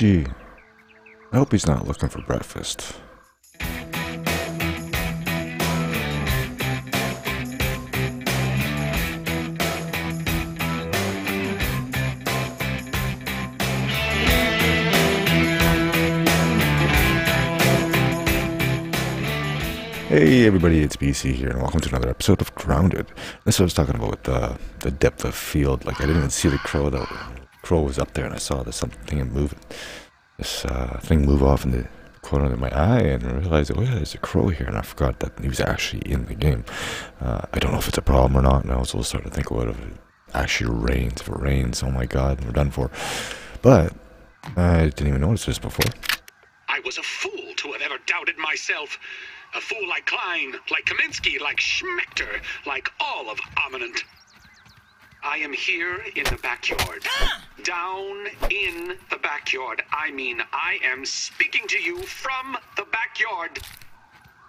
Gee, I hope he's not looking for breakfast. Hey everybody, it's BC here, and welcome to another episode of Grounded. This I was talking about the depth of field. Like, I didn't even see the crow. That crow was up there, and I saw this something moving. This thing move off in the corner of my eye, and I realized, oh yeah, there's a crow here, and I forgot that he was actually in the game. I don't know if it's a problem or not, and I also started to think about if it actually rains. If it rains, oh my god, we're done for. But I didn't even notice this before. I was a fool to have ever doubted myself. A fool like Klein, like Kaminsky, like Schmechter, like all of Ominent. I am here in the backyard. Down in the backyard. I mean, I am speaking to you from the backyard.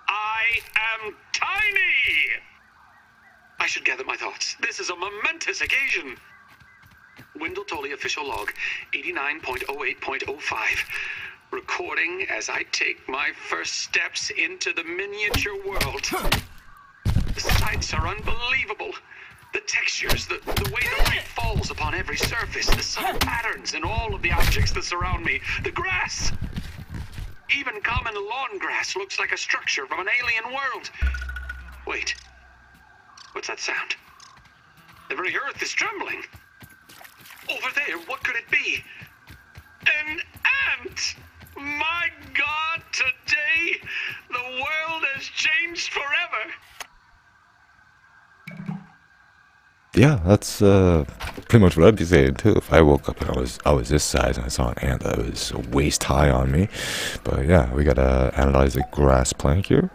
I am tiny! I should gather my thoughts. This is a momentous occasion. Wendell Tully official log, 89.08.05. Recording as I take my first steps into the miniature world. The sights are unbelievable. The textures, the way the light falls upon every surface, the subtle patterns in all of the objects that surround me, the grass. Even common lawn grass looks like a structure from an alien world. Wait, what's that sound? The very earth is trembling. Over there, what could it be? An ant! My God, today, the world has changed forever. Yeah, that's pretty much what I'd be saying too. If I woke up and I was this size and I saw an ant that was waist high on me. But yeah, we gotta analyze the grass plant here.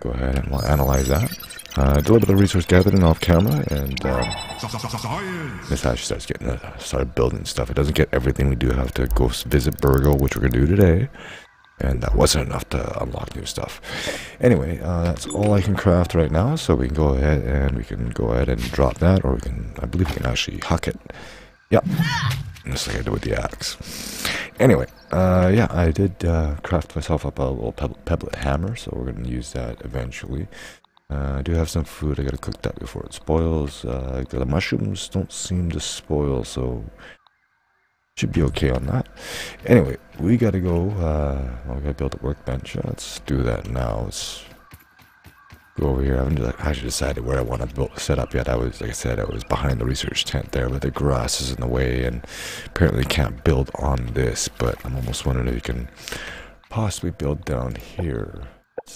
Go ahead and we'll analyze that. I did a little bit of resource gathering off camera, and this actually starts getting started building stuff. It doesn't get everything. We do have to go visit BURG.L, which we're gonna do today, and that wasn't enough to unlock new stuff. Anyway, that's all I can craft right now. So we can go ahead and drop that, or we can. I believe we can actually huck it. Yep, just like I did with the axe. Anyway, yeah, I did craft myself up a little pebblet hammer, so we're gonna use that eventually. I do have some food. I gotta cook that before it spoils. The mushrooms don't seem to spoil, so should be okay on that. Anyway, we gotta go. We gotta build a workbench. Let's do that now. Let's go over here. I haven't actually decided where I want to build set up yet. I was, like I said, I was behind the research tent there, but the grass is in the way, and apparently can't build on this. But I'm almost wondering if you can possibly build down here.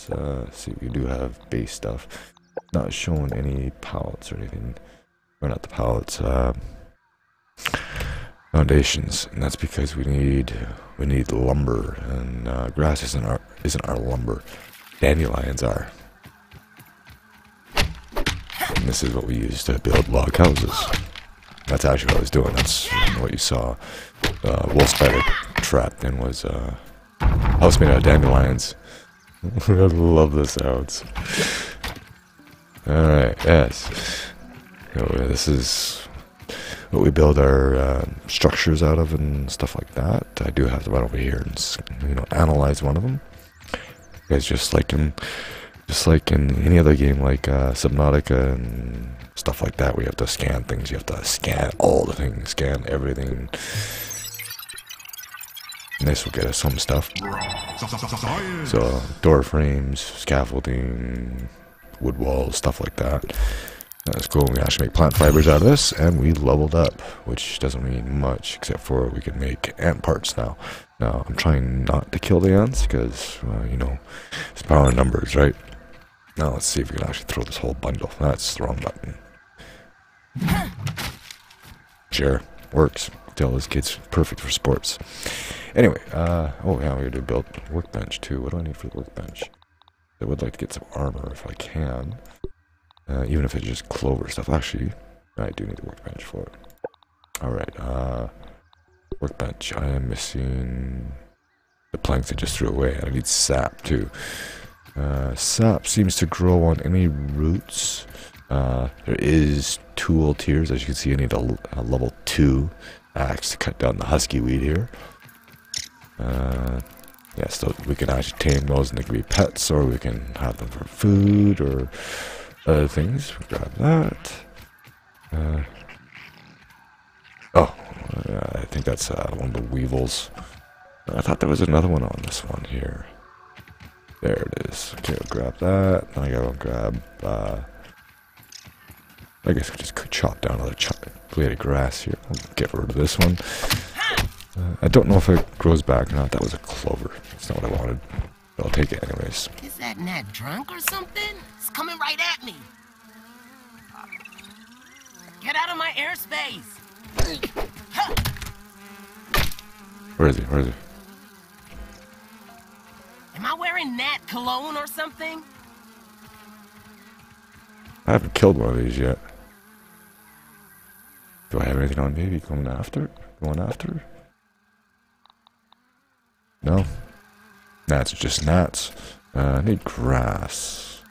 Let's see, we do have base stuff. Not showing any pallets or anything. Or not the pallets, foundations, and that's because we need lumber, and grass isn't our lumber. Dandelions are. And this is what we use to build log houses. That's actually what I was doing. That's what you saw. Wolf spider trap then was house made out of dandelions. I love the sounds. Alright, yes. Anyway, this is what we build our structures out of and stuff like that. I do have to run over here and, you know, analyze one of them. Guys, just like in any other game, like Subnautica and stuff like that, we have to scan things. You have to scan all the things, scan everything. This will get us some stuff. So, door frames, scaffolding, wood walls, stuff like that. That's cool. We actually make plant fibers out of this, and we leveled up, which doesn't mean much, except for we can make ant parts now. Now, I'm trying not to kill the ants, because, you know, it's power in numbers, right? Now, let's see if we can actually throw this whole bundle. That's the wrong button. Sure, works. Tell this kid's perfect for sports. Anyway, oh yeah, we're gonna build a workbench too. What do I need for the workbench? I would like to get some armor if I can. Even if it's just clover stuff. Actually, I do need a workbench for it. Alright, workbench. I am missing the planks I just threw away. I need sap too. Sap seems to grow on any roots. There is tool tiers. As you can see, I need a level 2 axe to cut down the husky weed here. Yeah, so we can actually tame those, and they can be pets, or we can have them for food or other things. We'll grab that. Oh, I think that's one of the weevils. I thought there was another one on this one here. There it is. Okay, we'll grab that. I gotta grab. I guess we just could chop down another blade of grass here. I'll get rid of this one. I don't know if it grows back or not. That was a clover. That's not what I wanted. But I'll take it anyways. Is that gnat drunk or something? It's coming right at me. Get out of my airspace. Where is he? Where is he? Am I wearing gnat cologne or something? I haven't killed one of these yet. Do I have anything on me? Are you coming after? Going after? No. Gnats are just gnats. I need grass.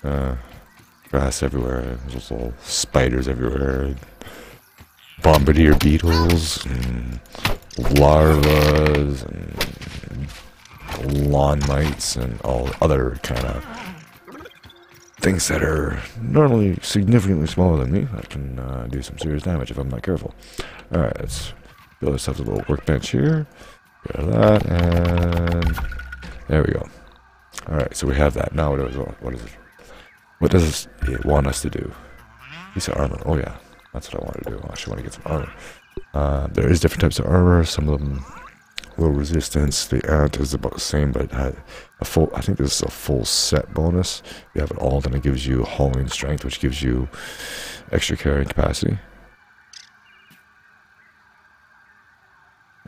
Grass everywhere. There's just little spiders everywhere. Bombardier beetles. And larvas. And lawn mites. And all other kind of things that are normally significantly smaller than me. That can do some serious damage if I'm not careful. Alright, let's build ourselves a little workbench here. Get that, and there we go. All right, so we have that. Now what does it want us to do? Piece of armor. Oh yeah, that's what I want to do. I actually want to get some armor. There is different types of armor. Some of them low resistance. The ant is about the same, but a full. I think this is a full set bonus. You have it all, then it gives you hauling strength, which gives you extra carrying capacity.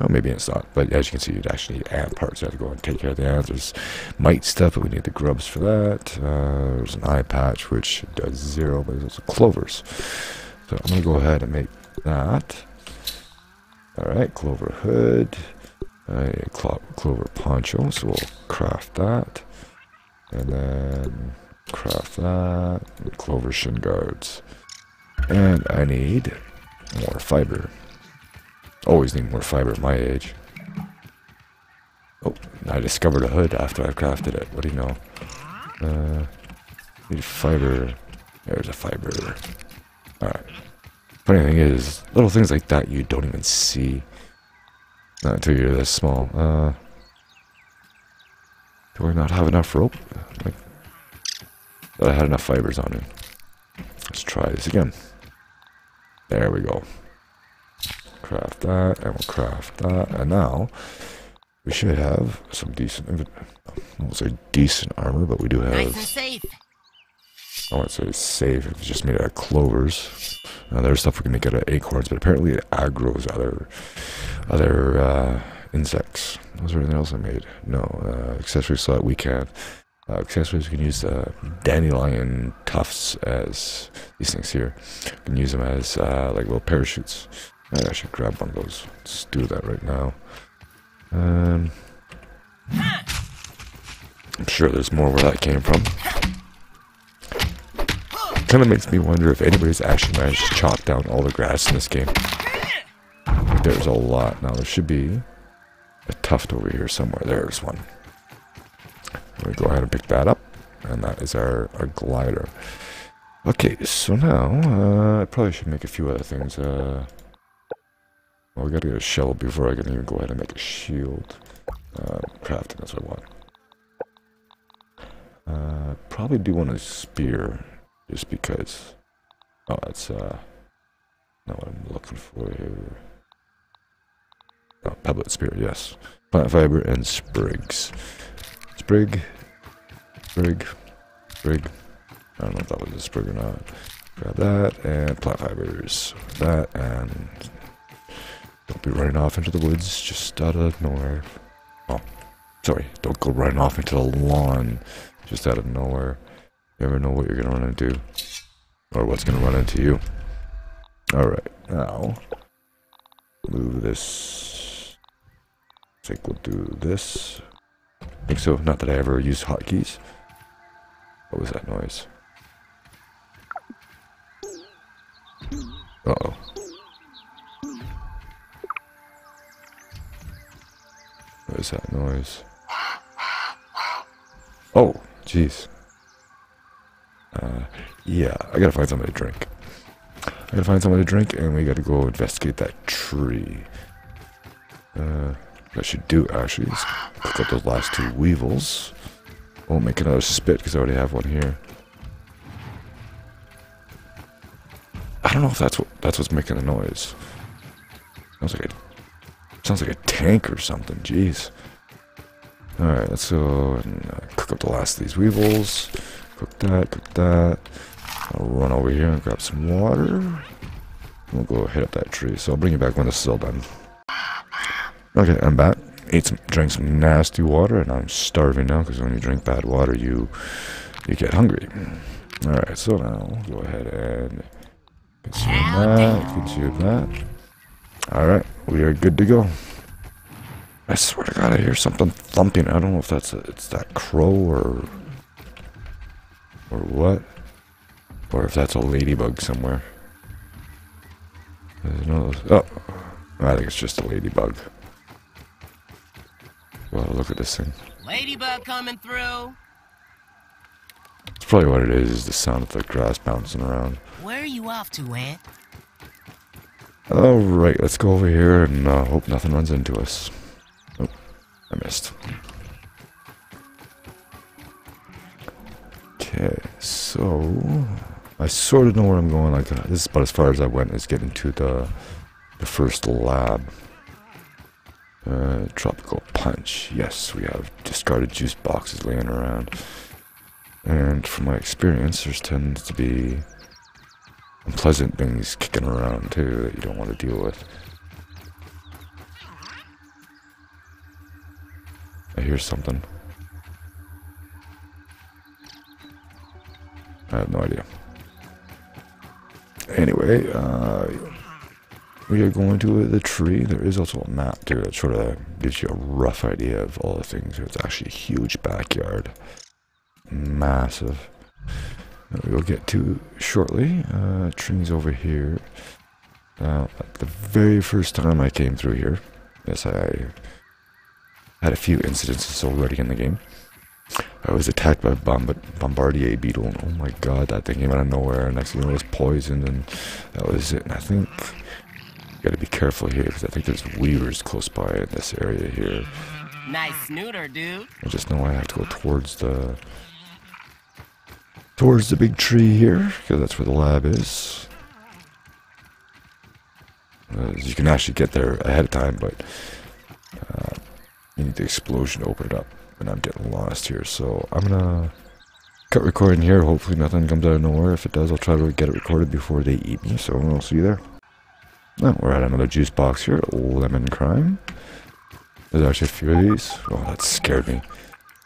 Oh, maybe it's not, but as you can see, you'd actually need ant parts. You have to go and take care of the ants. There's mite stuff, but we need the grubs for that. There's an eye patch, which does zero, but there's also clovers. So I'm going to go ahead and make that. Alright, clover hood. Clover poncho, so we'll craft that. And then craft that. And clover shin guards. And I need more fiber. Always need more fiber at my age. Oh, I discovered a hood after I crafted it. What do you know? Need fiber. There's a fiber. Alright. Funny thing is, little things like that you don't even see. Not until you're this small. Do I not have enough rope? Like, but I had enough fibers on me. Let's try this again. There we go. Craft that, and we'll craft that, and now we should have some decent, I won't say decent armor, but we do have, nice and safe. I won't say safe, it's just made out of clovers. Now there's stuff we can make out of acorns, but apparently it aggroes other insects. Was there anything else I made? No, accessories so that we can, accessories we can use dandelion tufts as, these things here, we can use them as like little parachutes. I should grab one of those. Let's do that right now. I'm sure there's more where that came from. Kind of makes me wonder if anybody's actually managed to chop down all the grass in this game. Like, there's a lot. Now there should be a tuft over here somewhere. There's one. I'm going to go ahead and pick that up. And that is our glider. Okay, so now I probably should make a few other things. Well, we gotta get a shell before I can even go ahead and make a shield. Crafting, that's what I want. Probably do want a spear, just because. Oh, that's not what I'm looking for here. Oh, pebblet spear, yes. Plant fiber and sprigs. Sprig. I don't know if that was a sprig or not. Grab that, and plant fibers. That, and. Don't be running off into the woods, just out of nowhere. Oh, sorry, don't go running off into the lawn, just out of nowhere. You never know what you're going to run into, or what's going to run into you. Alright, now, move this. I think we'll do this. I think so, not that I ever used hotkeys. What was that noise? Uh-oh. is that noise? Oh, jeez. Yeah, I gotta find somebody to drink. I gotta find somebody to drink, and we gotta go investigate that tree. What I should do, actually, is pick up those last two weevils. Won't make another spit, because I already have one here. I don't know if that's what's making the noise. Sounds like a tank or something, jeez. Alright, let's go and cook up the last of these weevils. Cook that, cook that. I'll run over here and grab some water. We'll go hit up that tree, so I'll bring you back when this is all done. Okay, I'm back. Drank some nasty water, and I'm starving now, because when you drink bad water, you get hungry. Alright, so now, go ahead and consume that, consume that. Alright, we are good to go. I swear to God, I hear something thumping. I don't know if it's that crow or what, or if that's a ladybug somewhere. There's no, oh, I think it's just a ladybug. Well, look at this thing. Ladybug coming through. It's probably what it is the sound of the grass bouncing around. Where are you off to, Ant? Alright, let's go over here and hope nothing runs into us. Oh, I missed. Okay, so I sort of know where I'm going. Like, this is about as far as I went is getting to the first lab. Tropical punch. Yes, we have discarded juice boxes laying around. And from my experience, there tends to be unpleasant things kicking around too that you don't want to deal with. I hear something. I have no idea. Anyway, we are going to the tree. There is also a map there that sort of gives you a rough idea of all the things. It's actually a huge backyard. Massive. That we'll get to shortly. Trees over here. The very first time I came through here, yes, I had a few incidences already in the game. I was attacked by a bombardier beetle, and oh my god, that thing came out of nowhere. Next thing you know, it was poisoned, and that was it. And I think you gotta be careful here, because I think there's weavers close by in this area here. Nice snooter, dude. I just know I have to go towards the big tree here, because that's where the lab is. You can actually get there ahead of time, but you need the explosion to open it up, and I'm getting lost here, so I'm gonna cut recording here. Hopefully nothing comes out of nowhere. If it does, I'll try to get it recorded before they eat me, so I'll see you there. Oh, we're at another juice box here. Lemon crime. There's actually a few of these. Oh, that scared me.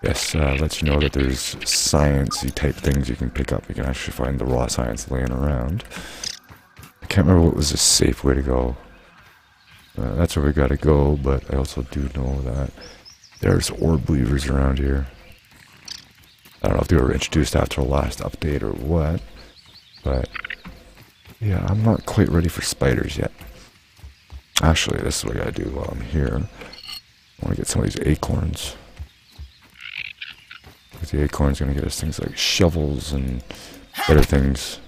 Yes, lets you know that there's science-y type things you can pick up. You can actually find the raw science laying around. I can't remember what was a safe way to go. That's where we gotta go, but I also do know that there's orb weavers around here. I don't know if they were introduced after the last update or what, but yeah, I'm not quite ready for spiders yet. Actually, this is what I gotta do while I'm here. I wanna get some of these acorns. The acorn's gonna get us things like shovels and better things,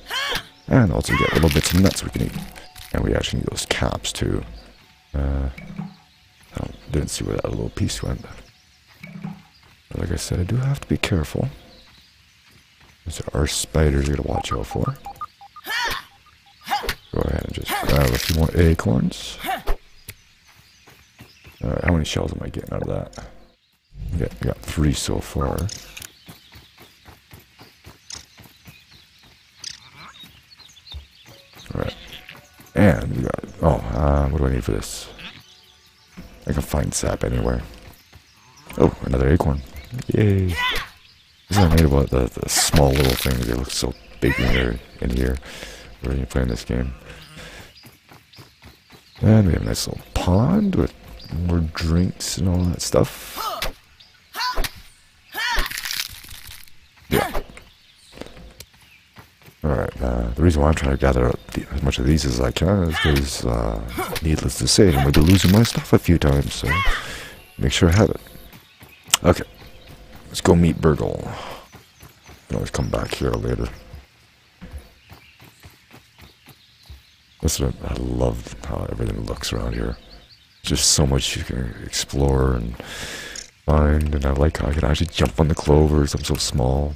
and also get little bits of nuts we can eat. And we actually need those caps too. I didn't see where that little piece went. But like I said, I do have to be careful. Because there are spiders you gotta watch out for. Go ahead and just grab a few more acorns. Alright, how many shells am I getting out of that? Yeah, I got 3 so far. Alright. And we got... Oh, what do I need for this? I can find sap anywhere. Oh, another acorn. Yay. This is what I made about the small little things. They look so big in here. Where are you playing this game? And we have a nice little pond with more drinks and all that stuff. Yeah. Alright, the reason why I'm trying to gather up as much of these as I can is because, needless to say, I'm going to be losing my stuff a few times, so Make sure I have it. Okay. Let's go meet BURG.L. I can always come back here later. Listen, I love how everything looks around here. Just so much you can explore and find, and I like how I can actually jump on the clovers. I'm so small.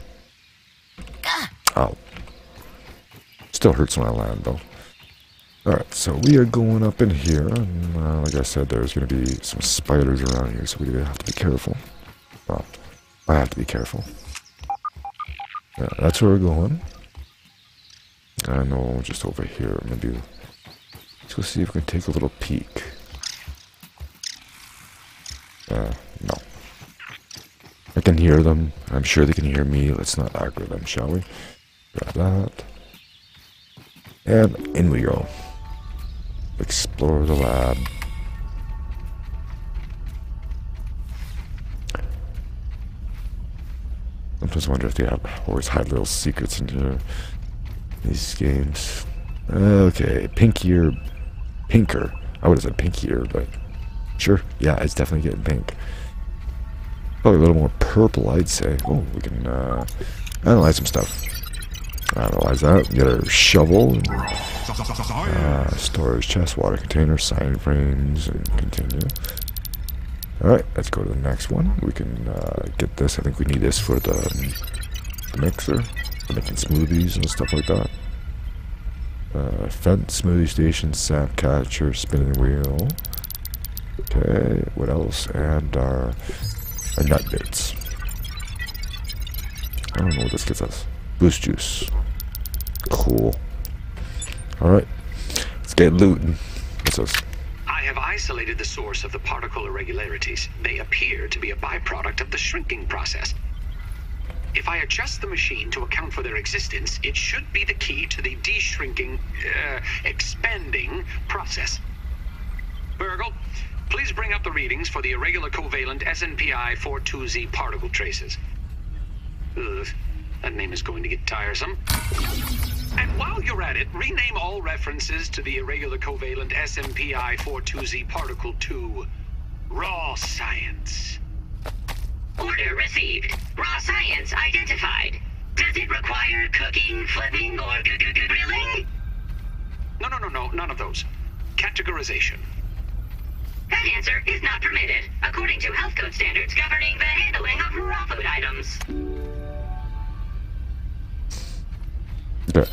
Ow. Still hurts when I land, though. Alright, so we are going up in here, and like I said, there's going to be some spiders around here, so we have to be careful. Well, I have to be careful. Yeah, that's where we're going. I know, just over here, maybe. Let's go see if we can take a little peek. No. I can hear them. I'm sure they can hear me. Let's not aggro them, shall we? Grab that. And in we go. Explore the lab. Sometimes I wonder if they have always hide little secrets into these games. Okay, pinkier, pinker. I would have said pinkier, but sure, yeah, it's definitely getting pink. Probably a little more purple, I'd say. Oh, we can analyze some stuff. Analyze that. Get a shovel. And, storage chest, water container, sign frames, and continue. Alright, let's go to the next one. We can get this. I think we need this for the mixer. For making smoothies and stuff like that. Fence, smoothie station, sap catcher, spinning wheel. Okay, what else? And our nut bits. I don't know what this gets us. Boost juice. Cool. Alright, let's get looting. What's this? I have isolated the source of the particle irregularities. They appear to be a byproduct of the shrinking process. If I adjust the machine to account for their existence, it should be the key to the de-shrinking, expanding process. BURG.L, please bring up the readings for the irregular covalent SNPI 42Z particle traces. Ugh, that name is going to get tiresome. And while you're at it, rename all references to the irregular covalent SNPI 42Z particle to Raw Science. Order received. Raw Science identified. Does it require cooking, flipping, or grilling? No, none of those. Categorization. That answer is not permitted, according to health code standards governing the handling of raw food items.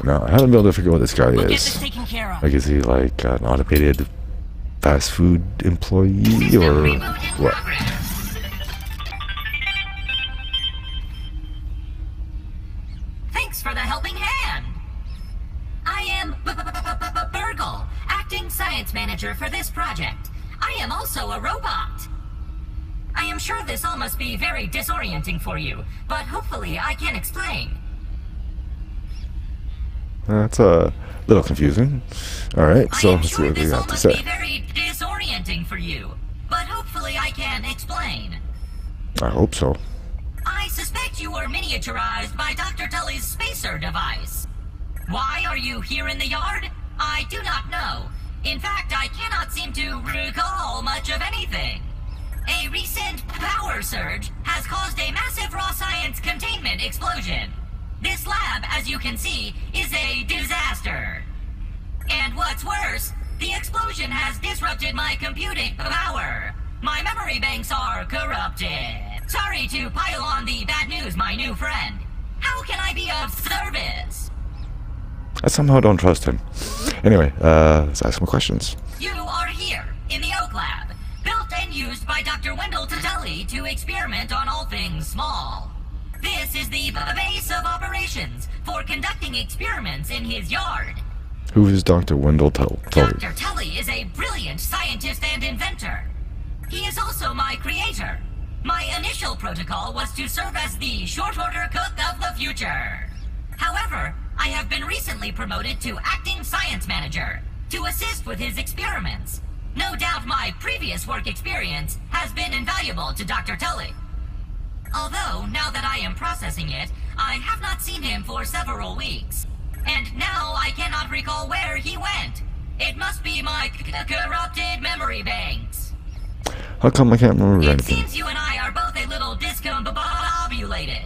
Now, I haven't been able to figure out what this guy is. Like, is he like an automated fast food employee or what? Thanks for the helping hand. I am BURG.L, acting science manager for this project. I am also a robot. I am sure this all must be very disorienting for you, but hopefully I can explain. That's a little confusing. Alright, so let's see what we have to say. I hope so. I suspect you were miniaturized by Dr. Tully's spacer device. Why are you here in the yard? I do not know. In fact, I cannot seem to recall much of anything. A recent power surge has caused a massive raw science containment explosion. This lab, as you can see, is a disaster. And what's worse, the explosion has disrupted my computing power. My memory banks are corrupted. Sorry to pile on the bad news, my new friend. How can I be of service? I somehow don't trust him. Anyway, let's ask some questions. You are here, in the Oak Lab, built and used by Dr. Wendell Tully to experiment on all things small. This is the base of operations for conducting experiments in his yard. Who is Dr. Wendell Tully? Dr. Tully is a brilliant scientist and inventor. He is also my creator. My initial protocol was to serve as the short-order cook of the future. However, I have been recently promoted to acting science manager to assist with his experiments. No doubt my previous work experience has been invaluable to Dr. Tully. Although, now that I am processing it, I have not seen him for several weeks. And now I cannot recall where he went. It must be my corrupted memory banks. How come I can't remember anything? It seems you and I are both a little discombobulated.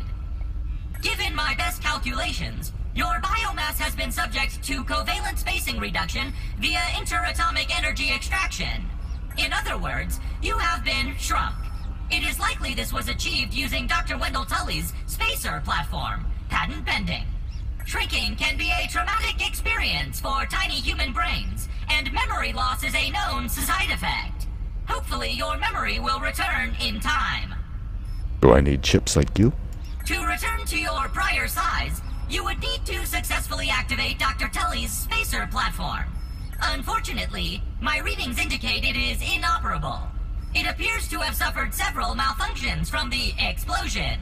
Given my best calculations, your biomass has been subject to covalent spacing reduction via interatomic energy extraction. In other words, you have been shrunk. It is likely this was achieved using Dr. Wendell Tully's spacer platform, patent pending. Shrinking can be a traumatic experience for tiny human brains, and memory loss is a known side effect. Hopefully your memory will return in time. Do I need chips like you? To return to your prior size, you would need to successfully activate Dr. Tully's spacer platform. Unfortunately, my readings indicate it is inoperable. It appears to have suffered several malfunctions from the explosion.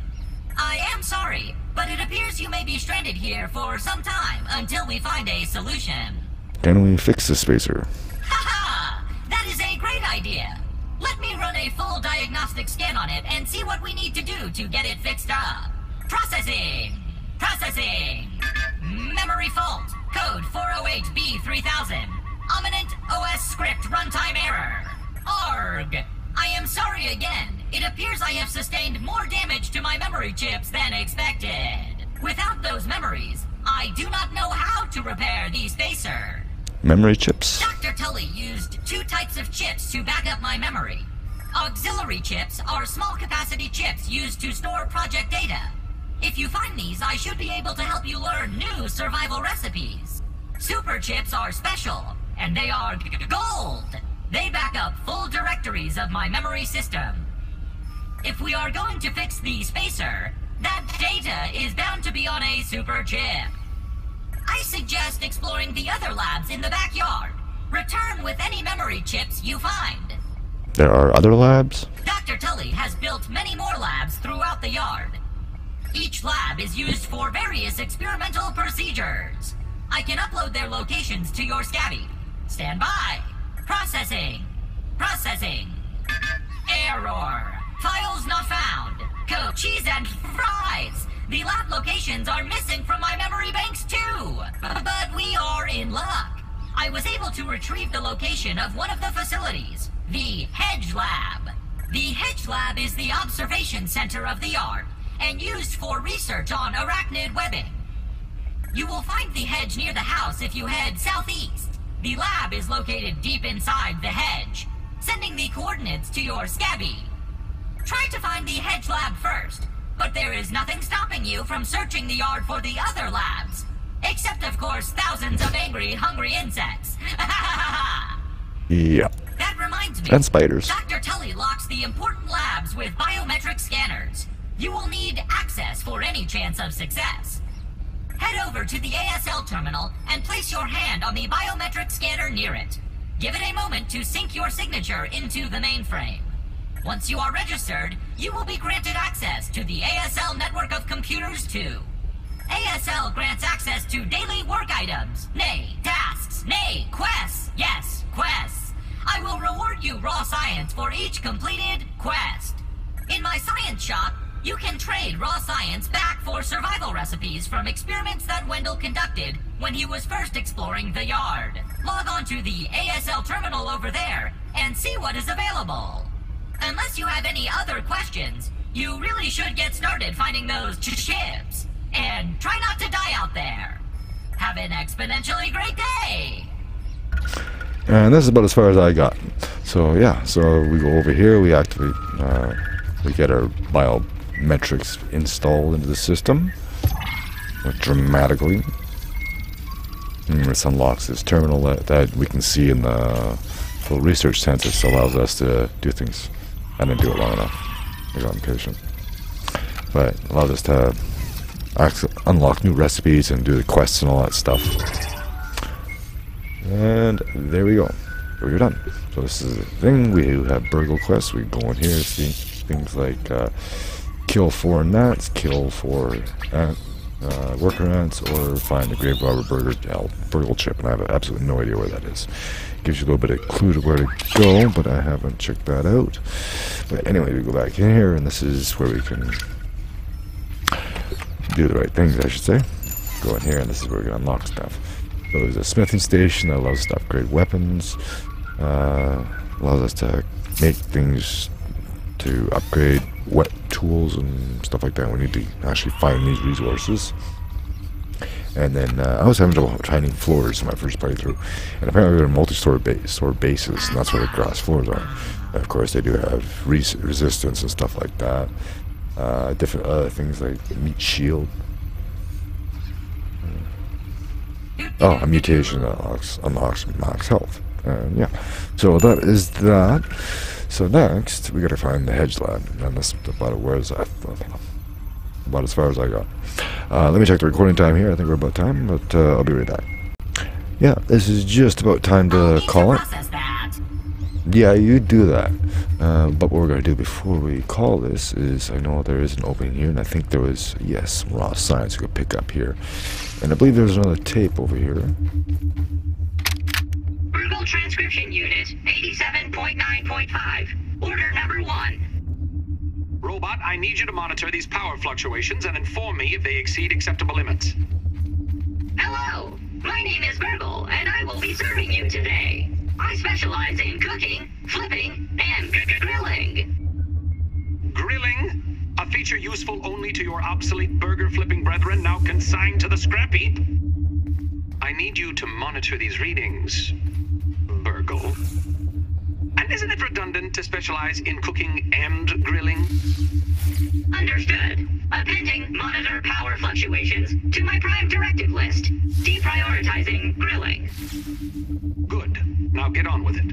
I am sorry, but it appears you may be stranded here for some time until we find a solution. Can we fix the spacer? Haha! That is a great idea. Let me run a full diagnostic scan on it and see what we need to do to get it fixed up. Processing! Processing! Memory fault. Code 408B3000. Ominent OS script runtime error. ARG! I am sorry again. It appears I have sustained more damage to my memory chips than expected. Without those memories, I do not know how to repair the spacer. Memory chips? Dr. Tully used two types of chips to back up my memory. Auxiliary chips are small capacity chips used to store project data. If you find these, I should be able to help you learn new survival recipes. Super chips are special, and they are gold. They back up full directories of my memory system. If we are going to fix the spacer, that data is bound to be on a super chip. I suggest exploring the other labs in the backyard. Return with any memory chips you find. There are other labs? Dr. Tully has built many more labs throughout the yard. Each lab is used for various experimental procedures. I can upload their locations to your Scabby. Stand by. Processing. Processing. Error. Files not found. Coke, cheese, and fries. The lab locations are missing from my memory banks too. But we are in luck. I was able to retrieve the location of one of the facilities, the Hedge Lab. The Hedge Lab is the observation center of the yard, and used for research on arachnid webbing. You will find the hedge near the house if you head southeast. The lab is located deep inside the hedge. Sending the coordinates to your Scabby. Try to find the hedge lab first, but there is nothing stopping you from searching the yard for the other labs. Except, of course, thousands of angry, hungry insects. Yeah. That reminds me. And spiders. Dr. Tully locks the important labs with biometric scanners. You will need access for any chance of success. Head over to the ASL terminal and place your hand on the biometric scanner near it. Give it a moment to sync your signature into the mainframe. Once you are registered, you will be granted access to the ASL network of computers too. ASL grants access to daily work items, nay, tasks, nay, quests, yes, quests. I will reward you raw science for each completed quest. In my science shop, you can trade raw science back for survival recipes from experiments that Wendell conducted when he was first exploring the yard. Log on to the ASL terminal over there and see what is available. Unless you have any other questions, you really should get started finding those chips. And try not to die out there. Have an exponentially great day! And this is about as far as I got. So yeah, so we go over here, we activate, we get our biometrics installed into the system dramatically. And this unlocks this terminal that we can see in the full research census, allows us to do things. I didn't do it long enough. I got impatient. But it allows us to unlock new recipes and do the quests and all that stuff. And there we go. We're done. So this is the thing. We have BURG.L quests. We go in here and see things like kill 4 gnats, kill 4 worker ants, or find the grave robber BURG.L chip, and I have absolutely no idea where that is. Gives you a little bit of clue to where to go, but I haven't checked that out. But anyway, we go back in here, and this is where we can do the right things, I should say. Go in here, and this is where we're going to unlock stuff. So there's a smithing station that allows us to upgrade weapons, allows us to make things to upgrade wet tools and stuff like that. We need to actually find these resources. And then I was having trouble finding floors in my first playthrough, and apparently they're multi-story bases, and that's where the grass floors are. And of course, they do have resistance and stuff like that. Different other things like meat shield. Oh, a mutation that unlocks max health. Yeah, so that is that. So next, we gotta find the hedge lab, and that's about as far as I got. Let me check the recording time here. I think we're about time, but I'll be right back. Yeah, this is just about time to call it. Yeah, you do that. But what we're gonna do before we call this is, I know there is an opening here, and I think there was, yes, some raw science we could pick up here, and I believe there's another tape over here. Brutal transcription unit 87.9.5. Order number 1. Robot, I need you to monitor these power fluctuations and inform me if they exceed acceptable limits. Hello, my name is BURG.L, and I will be serving you today. I specialize in cooking, flipping, and grilling. Grilling? A feature useful only to your obsolete burger flipping brethren, now consigned to the scrap heap? I need you to monitor these readings, BURG.L. And isn't it redundant to specialize in cooking and grilling? Understood. Appending monitor power fluctuations to my prime directive list. Deprioritizing grilling. Good. Now get on with it.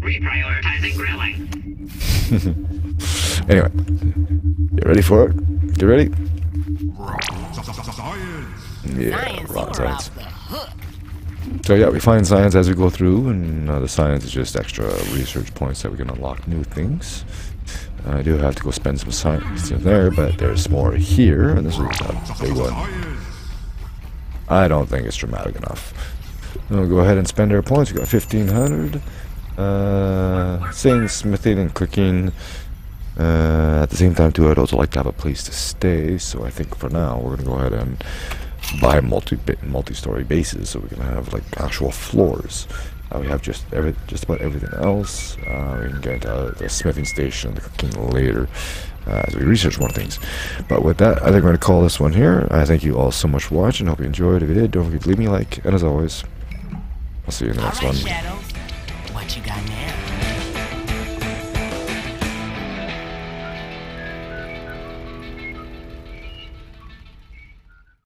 Reprioritizing grilling. Anyway. You ready for it? You ready? Yeah, rock science. So yeah, we find science as we go through, and the science is just extra research points that we can unlock new things. I do have to go spend some science in there, but there's more here, and this is a big one. I don't think it's dramatic enough. We'll go ahead and spend our points. We got 1,500. Singing, smithing, and cooking. At the same time, too, I'd also like to have a place to stay, so I think for now we're gonna go ahead and buy multi-story bases, so we can have like actual floors. We have just about everything else. We can get into the smithing station, the cooking later, as we research more things. But with that, I think I'm going to call this one here. I thank you all so much for watching. Hope you enjoyed. If you did, don't forget to leave me a like. And as always, I'll see you in the next one. Shadow, what you got now?